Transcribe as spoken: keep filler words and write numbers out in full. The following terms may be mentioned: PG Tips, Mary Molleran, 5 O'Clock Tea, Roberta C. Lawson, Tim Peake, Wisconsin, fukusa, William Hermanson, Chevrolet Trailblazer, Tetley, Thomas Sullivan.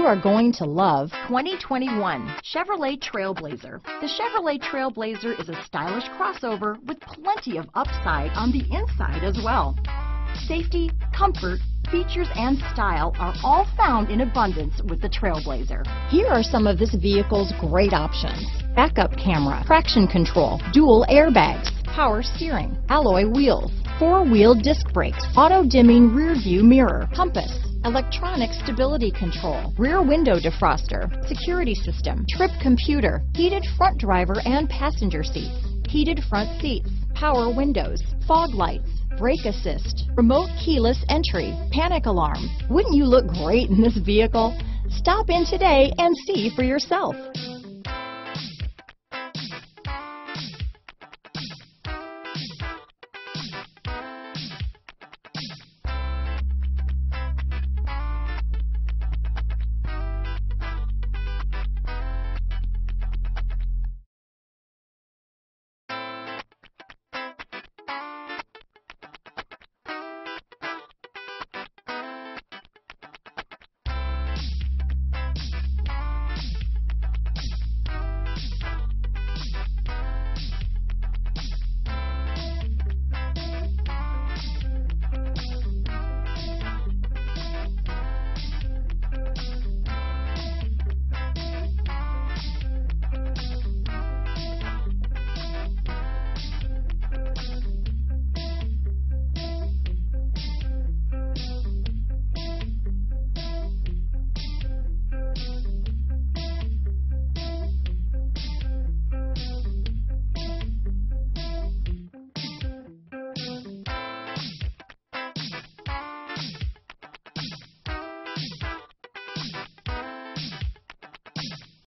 you are going to love twenty twenty-one Chevrolet Trailblazer. The Chevrolet Trailblazer is a stylish crossover with plenty of upside on the inside as well. Safety, comfort, features and style are all found in abundance with the Trailblazer. Here are some of this vehicle's great options: backup camera, traction control, dual airbags, power steering, alloy wheels, four-wheel disc brakes, auto-dimming rear-view mirror, compass, electronic stability control, rear window defroster, security system, trip computer, heated front driver and passenger seats, heated front seats, power windows, fog lights, brake assist, remote keyless entry, panic alarm. Wouldn't you look great in this vehicle? Stop in today and see for yourself.